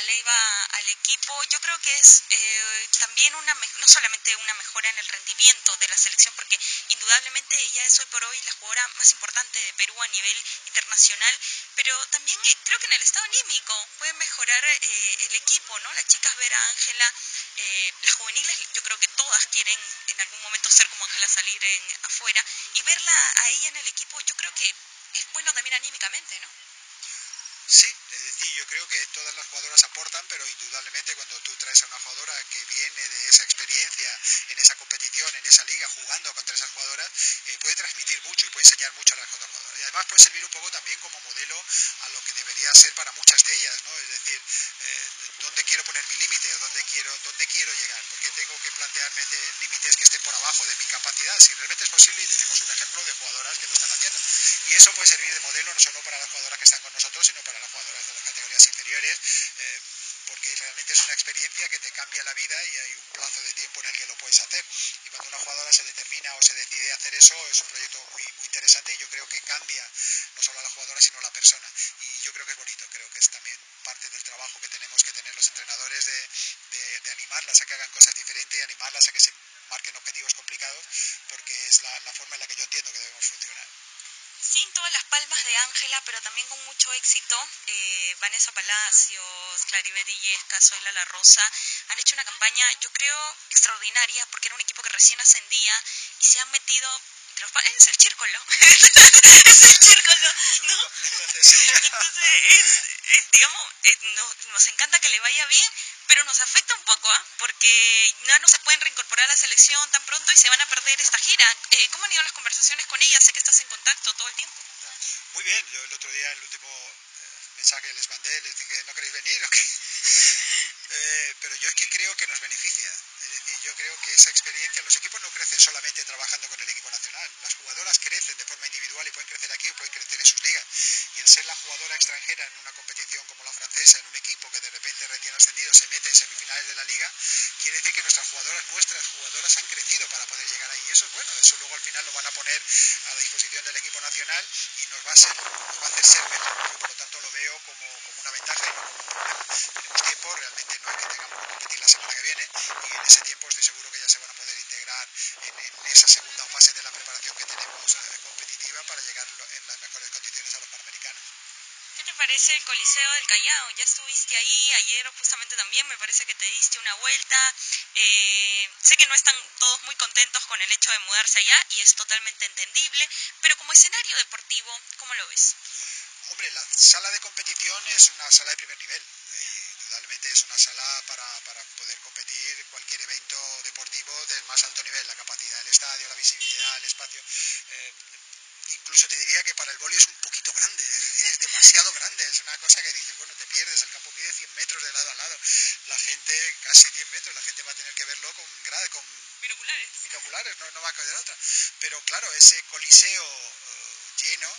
Ángela Leiva al equipo, yo creo que es también no solamente una mejora en el rendimiento de la selección, porque indudablemente ella es hoy por hoy la jugadora más importante de Perú a nivel internacional, pero también creo que en el estado anímico puede mejorar el equipo, ¿no? Las chicas ver a Ángela, las juveniles, yo creo que todas quieren en algún momento ser como Ángela, salir afuera, y verla a ella en el equipo, yo creo que es bueno también anímicamente, ¿no? Sí, es decir, yo creo que todas las jugadoras aportan, pero indudablemente cuando tú traes a una jugadora que viene de esa experiencia, en esa competición, en esa liga, jugando contra esas jugadoras, puede transmitir mucho y puede enseñar mucho a las otras jugadoras. Y además puede servir un poco también como modelo a lo que debería ser para muchas de ellas, ¿no? Es decir, ¿dónde quiero poner mi límite? ¿Dónde quiero llegar? ¿Por qué tengo que plantearme límites que estén por abajo de mi capacidad? Si realmente es posible, y tenemos un ejemplo de jugadoras que lo están haciendo. Y eso puede servir de modelo no solo para las jugadoras que están con nosotros, sino para las jugadoras de las categorías inferiores, porque realmente es una experiencia que te cambia la vida y hay un plazo de tiempo en el que lo puedes hacer. Y cuando una jugadora se determina o se decide hacer eso, es un proyecto muy, muy interesante, y yo creo que cambia no solo a la jugadora, sino a la persona. Y yo creo que es bonito, creo que es también parte del trabajo que tenemos que tener los entrenadores de animarlas a que hagan cosas diferentes y animarlas a que se marquen objetivos complicados, porque es la forma en la que yo entiendo que debemos funcionar. Sin todas las palmas de Ángela, pero también con mucho éxito, Vanessa Palacios, Claribel Díez, Casoila La Rosa han hecho una campaña, yo creo, extraordinaria, porque era un equipo que recién ascendía y se han metido... Es el círculo, ¿no? Entonces, digamos, nos encanta que le vaya bien, pero nos afecta un poco, porque no se pueden reincorporar a la selección tan pronto y se van a perder esta gira. ¿Cómo han ido las conversaciones con ella? Sé que estás en contacto todo el tiempo. Muy bien, yo el otro día, el último mensaje que les mandé, les dije, ¿no queréis venir o qué? Pero yo es que creo que nos beneficia. Yo creo que esa experiencia, los equipos no crecen solamente trabajando con el equipo nacional, las jugadoras crecen de forma individual y pueden crecer aquí o pueden crecer en sus ligas, y el ser la jugadora extranjera en una competición como la francesa, en un equipo que de repente recién ascendido se mete en semifinales de la liga, quiere decir que nuestras jugadoras han crecido para poder llegar ahí, y eso es bueno, eso luego al final lo van a poner a la disposición del equipo nacional y nos va a hacer ser mejor, por lo tanto lo veo como una ventaja y no como un problema. Tenemos tiempo, realmente no es que tengamos que competir la semana que viene, y en ese tiempo estoy seguro que ya se van a poder integrar en esa segunda fase de la preparación que tenemos competitiva para llegar en las mejores condiciones a los Panamericanos. ¿Qué te parece el Coliseo del Callao? Ya estuviste ahí, ayer justamente también me parece que te diste una vuelta. Sé que no están todos muy contentos con el hecho de mudarse allá y es totalmente entendible, pero como escenario deportivo, ¿cómo lo ves? Hombre, la sala de competición es una sala de primer nivel. Realmente es una sala para poder competir cualquier evento deportivo del más alto nivel, la capacidad del estadio, la visibilidad, el espacio. Incluso te diría que para el vóley es un poquito grande, es demasiado grande, es una cosa que dices, bueno, te pierdes, el campo mide 100 metros de lado a lado, la gente casi 100 metros, la gente va a tener que verlo con binoculares, no va a quedar otra. Pero claro, ese coliseo lleno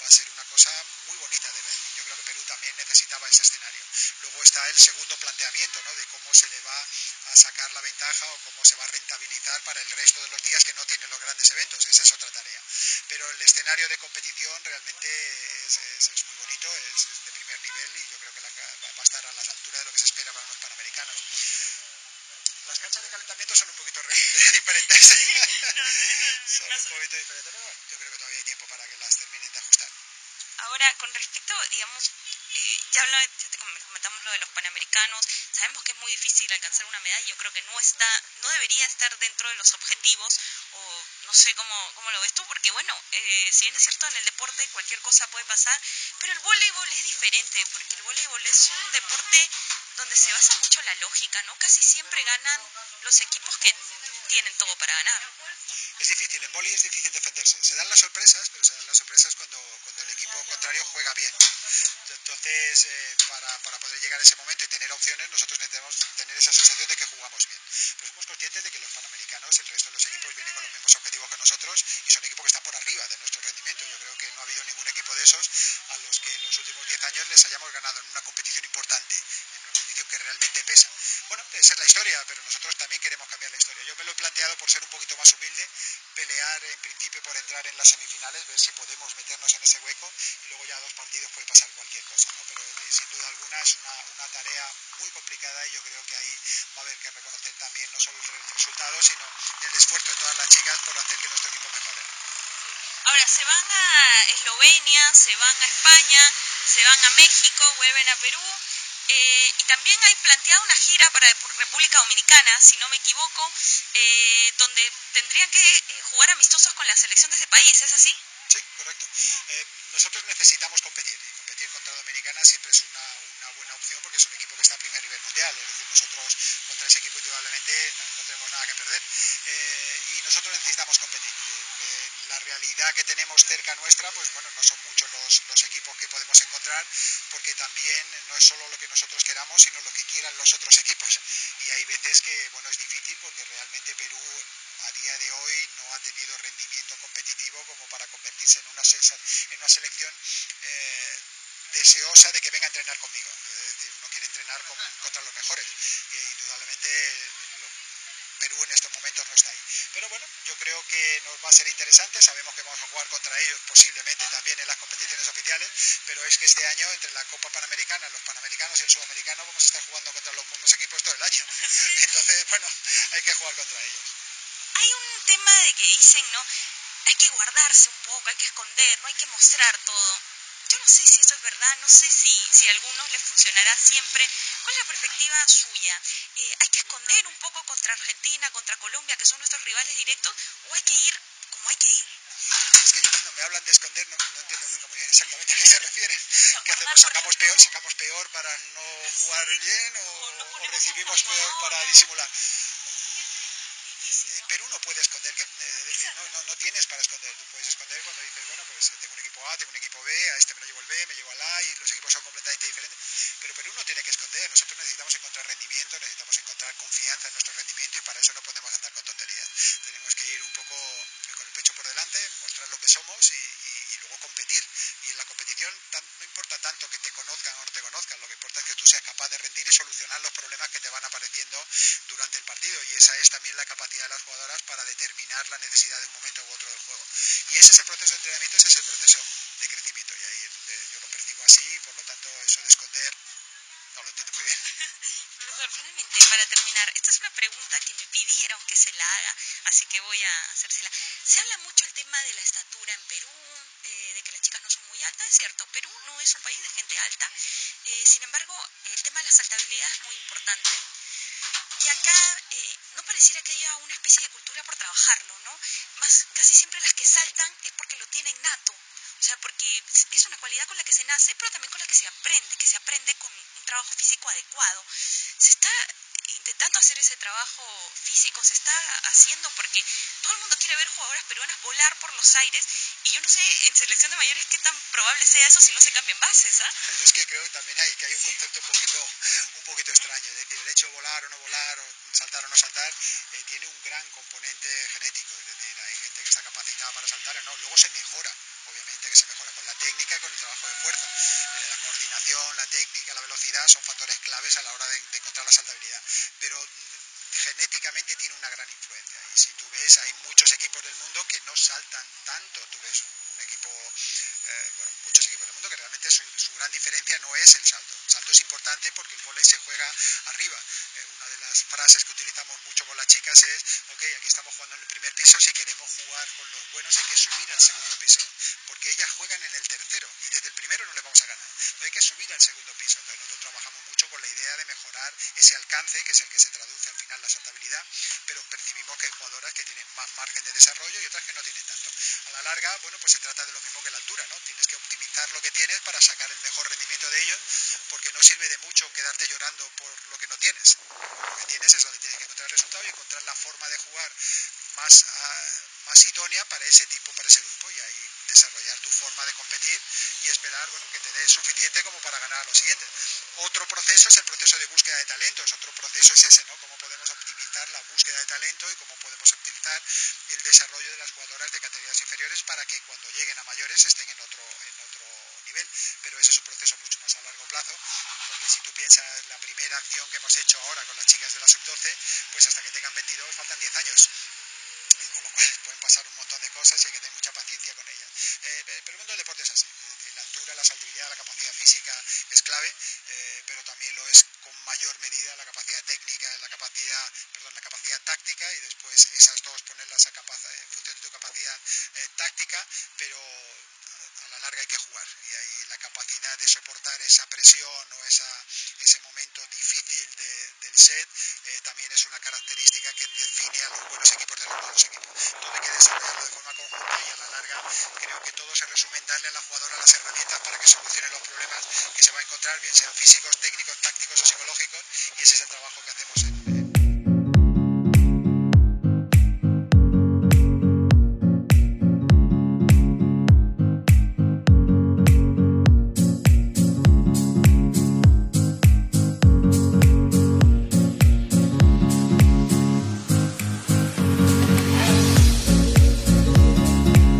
va a ser una cosa muy bonita de ver. Yo creo que Perú también necesitaba ese escenario. Luego está el segundo planteamiento, ¿no? De cómo se le va a sacar la ventaja o cómo se va a rentabilizar para el resto de los días que no tienen los grandes eventos. Esa es otra tarea. Pero el escenario de competición realmente es muy bonito, es de primer nivel y yo creo que va a estar a las alturas de lo que se espera para los Panamericanos. Las canchas de calentamiento son un poquito diferentes. Son un poquito diferentes, pero bueno, yo creo que todavía hay tiempo para que las terminen de ajustar. Ahora, con respecto, digamos, ya te comentamos lo de los Panamericanos, sabemos que es muy difícil alcanzar una medalla, yo creo que no debería estar dentro de los objetivos, o no sé cómo lo ves tú, porque bueno, si bien es cierto en el deporte cualquier cosa puede pasar, pero el voleibol es diferente, porque el voleibol es un deporte donde se basa mucho la lógica, ¿no? Casi siempre ganan los equipos que tienen todo para ganar. Es difícil, en vóley es difícil defenderse, se dan las sorpresas, pero se dan las sorpresas cuando el equipo contrario juega bien. Entonces, para poder llegar a ese momento y tener opciones, nosotros necesitamos tener esa sensación de que jugamos bien. Pero somos conscientes de que los Panamericanos, el resto de los equipos, vienen con los mismos objetivos que nosotros y son equipos que están por arriba de nuestro rendimiento. Yo creo que no ha habido ningún equipo de esos a los que en los últimos 10 años les hayamos ganado en una competición importante, en una competición que realmente pesa. Bueno, esa es la historia, pero nosotros también queremos cambiar la historia. Yo me lo he planteado por ser un poquito más humilde, pelear en principio por entrar en las semifinales, ver si podemos meternos en ese hueco, y luego ya dos partidos puede pasar cualquier cosa, ¿no? Pero sin duda alguna es una tarea muy complicada, y yo creo que ahí va a haber que reconocer también no solo el resultado, sino el esfuerzo de todas las chicas por hacer que nuestro equipo mejore. Ahora, se van a Eslovenia, se van a España, se van a México, vuelven a Perú. Y también hay planteada una gira para República Dominicana, si no me equivoco, donde tendrían que jugar amistosos con la selección de ese país, ¿es así? Sí, correcto. Nosotros necesitamos competir, y competir contra Dominicana siempre es una buena opción, porque es un equipo que está a primer nivel mundial, es decir, nosotros contra ese equipo indudablemente no tenemos nada que perder, y nosotros necesitamos competir. La realidad que tenemos cerca nuestra, pues bueno, no son muchos los equipos que podemos encontrar, porque también no es solo lo que nosotros queramos, sino lo que quieran los otros equipos. Y hay veces que, bueno, es difícil, porque realmente Perú a día de hoy no ha tenido rendimiento competitivo como para convertirse en una selección deseosa de que venga a entrenar conmigo. Es decir, uno quiere entrenar contra los mejores. Indudablemente Perú en estos momentos no está ahí. Pero bueno, yo creo que nos va a ser interesante, sabemos que vamos a jugar contra ellos posiblemente también en las competiciones oficiales, pero es que este año entre la Copa Panamericana, los Panamericanos y el Sudamericano vamos a estar jugando contra los mismos equipos todo el año, entonces bueno, hay que jugar contra ellos. Hay un tema de que dicen, ¿no? Hay que guardarse un poco, hay que esconder, no hay que mostrar todo. Yo no sé si esto es verdad, no sé si a algunos les funcionará siempre. ¿Cuál es la perspectiva suya? ¿Hay que esconder un poco contra Argentina, contra Colombia, que son nuestros rivales directos, o hay que ir como hay que ir? Es que yo cuando me hablan de esconder no entiendo nunca muy bien exactamente a qué se refieren. ¿Qué hacemos? ¿Sacamos peor para no jugar bien o recibimos peor para disimular? Perú no puede esconder, es decir, no tienes para esconder. Tú puedes esconder cuando dices, bueno, pues tengo un equipo A, tengo un equipo B, a este me lo llevo el B, me llevo al A, y los equipos son completamente diferentes. Pero Perú no tiene que esconder, nosotros necesitamos encontrar rendimiento, necesitamos encontrar confianza en nuestro rendimiento, y para eso no podemos andar con tonterías. Tenemos que ir un poco con el pecho por delante, mostrar lo que somos y luego competir. Y en la competición no importa tanto que te conozcan o no te conozcan, lo que importa es que tú seas capaz de rendir y solucionar los problemas que te van apareciendo durante el partido, y esa es también la capacidad de las jugadoras para determinar la necesidad de un momento u otro del juego. Y ese es el proceso de entrenamiento, ese es el proceso de crecimiento, y ahí es donde yo lo percibo así, y por lo tanto eso de esconder no lo entiendo muy bien. Profesor, finalmente, para terminar, esta es una pregunta que me pidieron que se la haga, así que voy a hacérsela. Se habla mucho el tema de la estatura en Perú, de que las chicas no son muy altas, es cierto, Perú no es un país de gente alta, sin embargo, el tema de la saltabilidad es muy importante. Y acá no pareciera que haya una especie de cultura por trabajarlo, ¿no? Más casi siempre las que saltan es porque lo tienen nato, o sea, porque es una cualidad con la que se nace, pero también con la que se aprende con un trabajo físico adecuado. Se está intentando hacer ese trabajo físico, se está haciendo, porque todo el mundo quiere ver jugadoras peruanas volar por los aires, y yo no sé en selección de mayores qué tan probable sea eso si no se cambian bases, ¿ah? Es que creo que también hay un concepto un poquito extraño, es decir, el hecho de volar o no volar, o saltar o no saltar, tiene un gran componente genético, es decir, hay gente que está capacitada para saltar o no, luego se mejora, obviamente que se mejora con la técnica y con el trabajo de fuerza, la coordinación, la técnica, la velocidad son factores claves a la hora de encontrar la saltabilidad, pero genéticamente tiene una gran influencia, y si tú ves, hay muchos equipos del mundo que no saltan tanto, tú ves un equipo, bueno, muchos equipos del mundo que realmente su gran diferencia no es el salto. El salto es importante porque el vóley se juega arriba. Una de las frases que utilizamos mucho con las chicas es, ok, aquí estamos jugando en el primer piso, si queremos jugar con los buenos hay que subir al segundo piso, porque ellas juegan en el tercero, y desde el primero no les vamos a ganar, entonces hay que subir al segundo piso. Entonces nosotros trabajamos mucho con la idea de mejorar ese alcance, que es el que se traduce al final la saltabilidad, pero percibimos que hay jugadoras que tienen más margen de desarrollo y otras que no tienen tanto. A la larga, bueno, pues se trata de lo mismo que la altura, ¿no? Tienes que optimizar lo que tienes para sacar el mejor rendimiento de ellos, porque no sirve de mucho quedarte llorando por lo que no tienes. Lo que tienes es donde tienes que encontrar el resultado y encontrar la forma de jugar más idónea para ese grupo, y ahí desarrollar tu forma de competir y esperar, bueno, que te dé suficiente como para ganar a los siguientes. Otro proceso es el proceso de búsqueda de talentos, otro proceso es ese, ¿no? Cómo podemos optimizar la búsqueda de talento y cómo podemos optimizar el desarrollo de las jugadoras de categorías inferiores para que cuando lleguen a mayores estén en otro nivel, pero ese es un proceso mucho más a largo plazo, porque si tú piensas la primera acción que hemos hecho ahora con las chicas de la sub-12, pues hasta que tengan 22 faltan 10 años, y con lo cual pueden pasar pasar un montón de cosas y hay que tener mucha paciencia con ellas. Pero el mundo del deporte es así, es decir, la altura, la saltibilidad, la capacidad física es clave, pero también lo es con mayor medida la capacidad técnica, la capacidad táctica, y después esas dos ponerlas en función de tu capacidad táctica, pero a la larga hay que jugar, y ahí la capacidad de soportar esa presión o ese momento difícil del set también es una característica que define a los buenos equipos de los malos equipos. Todo hay que desarrollarlo de forma conjunta, y a la larga creo que todo se resume en darle a la jugadora las herramientas para que solucione los problemas que se va a encontrar, bien sean físicos, técnicos, tácticos o psicológicos.